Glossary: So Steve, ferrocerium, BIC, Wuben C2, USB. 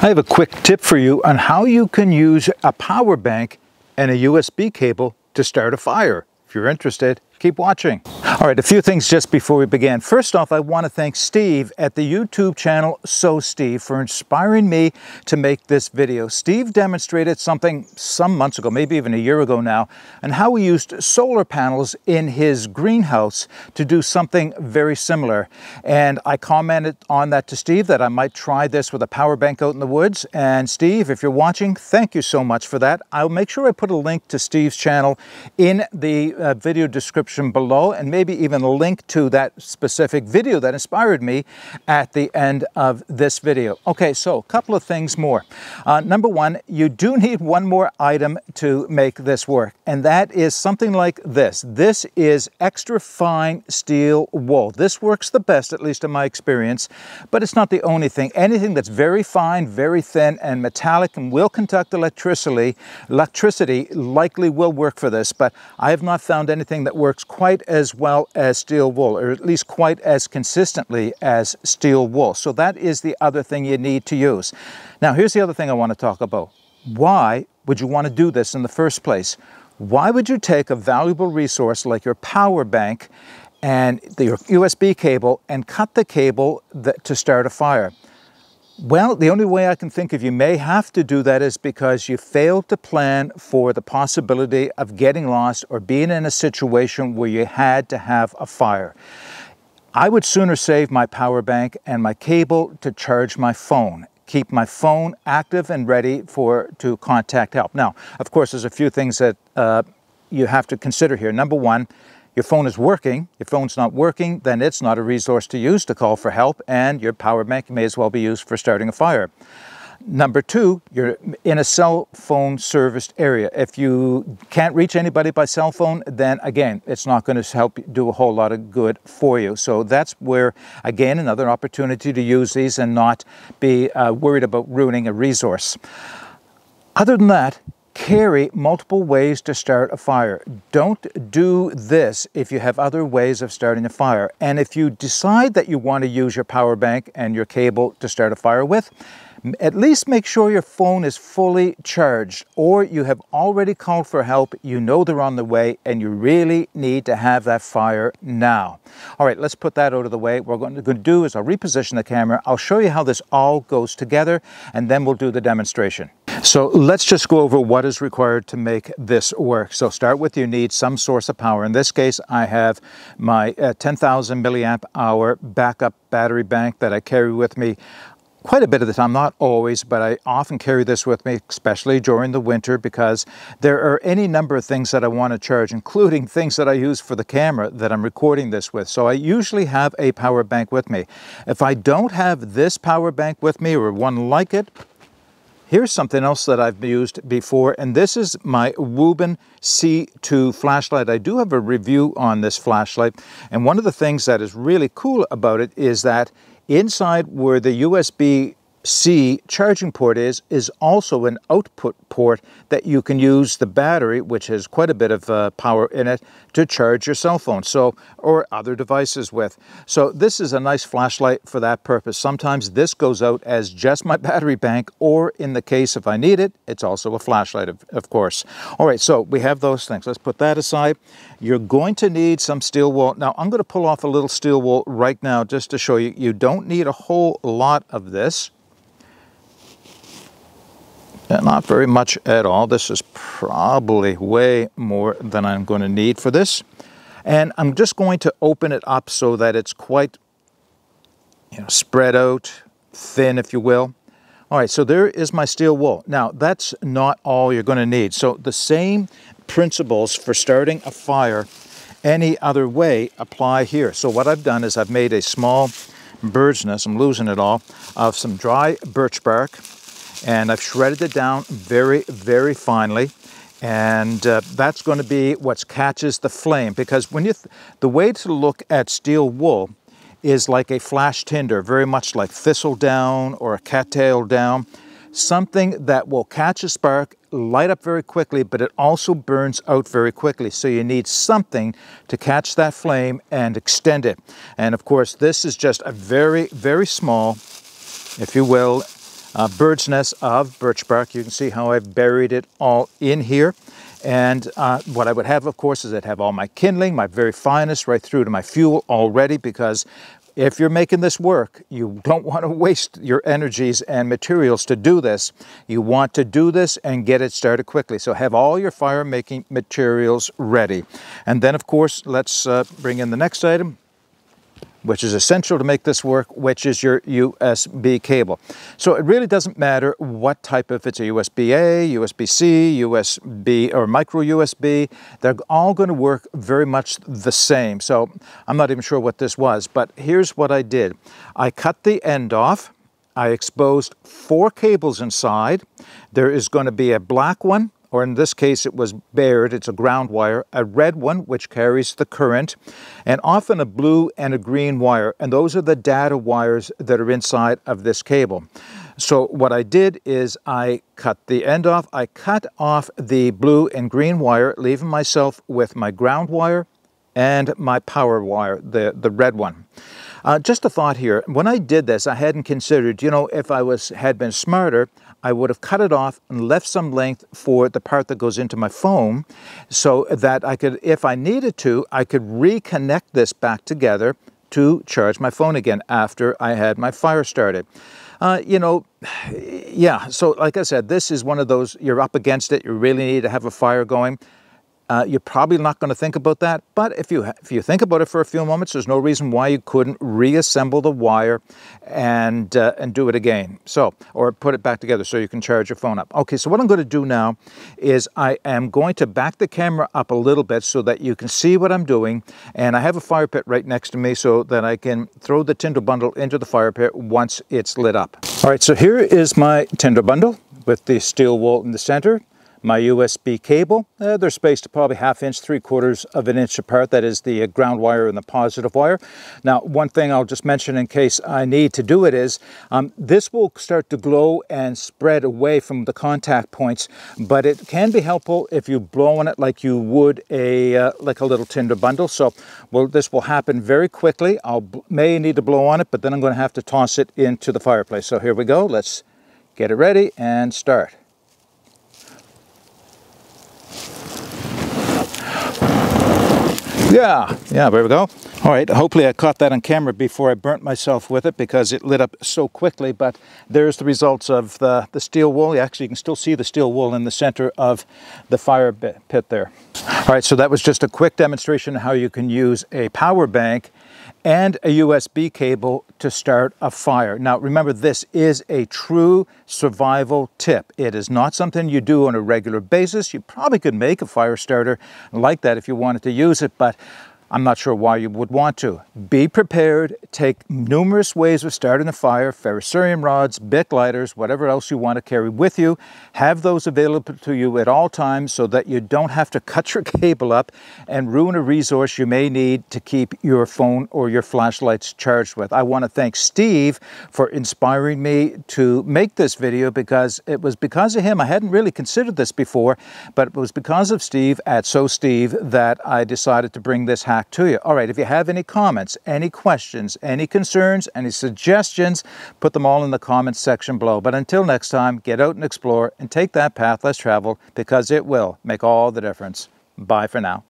I have a quick tip for you on how you can use a power bank and a USB cable to start a fire. If you're interested, keep watching. All right, a few things just before we begin. First off, I want to thank Steve at the YouTube channel So Steve for inspiring me to make this video. Steve demonstrated something some months ago, maybe even a year ago now, and how he used solar panels in his greenhouse to do something very similar. And I commented on that to Steve that I might try this with a power bank out in the woods. And Steve, if you're watching, thank you so much for that. I'll make sure I put a link to Steve's channel in the video description below, and maybe even a link to that specific video that inspired me at the end of this video. Okay, so a couple of things more. Number one, you do need one more item to make this work, and that is something like this. This is extra fine steel wool. This works the best, at least in my experience, but it's not the only thing. Anything that's very fine, very thin, and metallic and will conduct electricity likely will work for this, but I have not found anything that works quite as well as steel wool, or at least quite as consistently as steel wool. So that is the other thing you need to use. Now, here's the other thing I want to talk about. Why would you want to do this in the first place? Why would you take a valuable resource like your power bank and your USB cable and cut the cable to start a fire? Well, the only way I can think of you may have to do that is because you failed to plan for the possibility of getting lost or being in a situation where you had to have a fire. I would sooner save my power bank and my cable to charge my phone. Keep my phone active and ready to contact help. Now, of course, there's a few things that you have to consider here. Number one, your phone is working. If your phone's not working, then it's not a resource to use to call for help, and your power bank may as well be used for starting a fire. Number two, you're in a cell phone serviced area. If you can't reach anybody by cell phone, then again, it's not going to help do a whole lot of good for you. So that's where, again, another opportunity to use these and not be worried about ruining a resource. Other than that, carry multiple ways to start a fire. Don't do this if you have other ways of starting a fire. And if you decide that you want to use your power bank and your cable to start a fire with, at least make sure your phone is fully charged, or you have already called for help, you know they're on the way, and you really need to have that fire now. All right, let's put that out of the way. What we're going to do is I'll reposition the camera, I'll show you how this all goes together, and then we'll do the demonstration. So let's just go over what is required to make this work. So start with, you need some source of power. In this case, I have my 10,000 milliamp hour backup battery bank that I carry with me quite a bit of the time, not always, but I often carry this with me, especially during the winter, because there are any number of things that I want to charge, including things that I use for the camera that I'm recording this with. So I usually have a power bank with me. If I don't have this power bank with me or one like it, here's something else that I've used before, and this is my Wuben C2 flashlight. I do have a review on this flashlight, and one of the things that is really cool about it is that inside where the USB-C charging port is also an output port that you can use the battery, which has quite a bit of power in it, to charge your cell phone or other devices with. So this is a nice flashlight for that purpose. Sometimes this goes out as just my battery bank, or in the case if I need it, it's also a flashlight, of course. All right, so we have those things. Let's put that aside. You're going to need some steel wool. Now I'm going to pull off a little steel wool right now just to show you. You don't need a whole lot of this. Not very much at all. This is probably way more than I'm going to need for this. And I'm just going to open it up so that it's quite, spread out, thin, if you will. All right, so there is my steel wool. Now, that's not all you're going to need. So the same principles for starting a fire any other way apply here. So what I've done is I've made a small bird's nest, I'm losing it all, of some dry birch bark. And I've shredded it down very, very finely. And that's going to be what catches the flame, because when the way to look at steel wool is like a flash tinder, very much like thistle down or a cattail down, something that will catch a spark, light up very quickly, but it also burns out very quickly. So you need something to catch that flame and extend it. And of course, this is just a very, very small, if you will, bird's nest of birch bark. You can see how I've buried it all in here. And what I would have, of course, is I'd have all my kindling, my very finest, right through to my fuel already, because if you're making this work, you don't want to waste your energies and materials to do this. You want to do this and get it started quickly. So have all your fire making materials ready. And then, of course, let's bring in the next item, which is essential to make this work, which is your USB cable. So it really doesn't matter what type, if it's a USB-A, USB-C, USB, or micro USB, they're all going to work very much the same. So I'm not even sure what this was, but here's what I did. I cut the end off. I exposed 4 cables inside. There is going to be a black one, or in this case it was bared, it's a ground wire, a red one which carries the current, and often a blue and a green wire, and those are the data wires that are inside of this cable. So what I did is I cut the end off, I cut off the blue and green wire, leaving myself with my ground wire and my power wire, the red one. Just a thought here, when I did this, I hadn't considered, you know, if I had been smarter, I would have cut it off and left some length for the part that goes into my phone so that I could, if I needed to, I could reconnect this back together to charge my phone again after I had my fire started. You know, yeah, so like I said, this is one of those, you're up against it, you really need to have a fire going. You're probably not going to think about that, but if you think about it for a few moments, there's no reason why you couldn't reassemble the wire and do it again. So, or put it back together so you can charge your phone up. Okay, so what I'm going to do now is I am going to back the camera up a little bit so that you can see what I'm doing. And I have a fire pit right next to me so that I can throw the tinder bundle into the fire pit once it's lit up. All right, so here is my tinder bundle with the steel wool in the center. My USB cable, they're spaced probably 1/2 inch, 3/4 of an inch apart. That is the ground wire and the positive wire. Now, one thing I'll just mention in case I need to do it is, this will start to glow and spread away from the contact points, but it can be helpful if you blow on it like you would like a little tinder bundle. So this will happen very quickly. I may need to blow on it, but then I'm going to have to toss it into the fireplace. So here we go. Let's get it ready and start. Yeah, there we go. All right, hopefully I caught that on camera before I burnt myself with it because it lit up so quickly, but there's the results of the steel wool. Actually, you can still see the steel wool in the center of the fire pit there. All right, so that was just a quick demonstration of how you can use a power bank and a USB cable to start a fire. Now, remember, this is a true survival tip. It is not something you do on a regular basis. You probably could make a fire starter like that if you wanted to use it, but I'm not sure why you would want to. Be prepared, take numerous ways of starting a fire, ferrocerium rods, BIC lighters, whatever else you want to carry with you. Have those available to you at all times so that you don't have to cut your cable up and ruin a resource you may need to keep your phone or your flashlights charged with. I want to thank Steve for inspiring me to make this video because it was because of him. I hadn't really considered this before, but it was because of Steve at So Steve that I decided to bring this hack to you. All right, if you have any comments, any questions, any concerns, any suggestions, put them all in the comments section below. But until next time, get out and explore and take that path less traveled because it will make all the difference. Bye for now.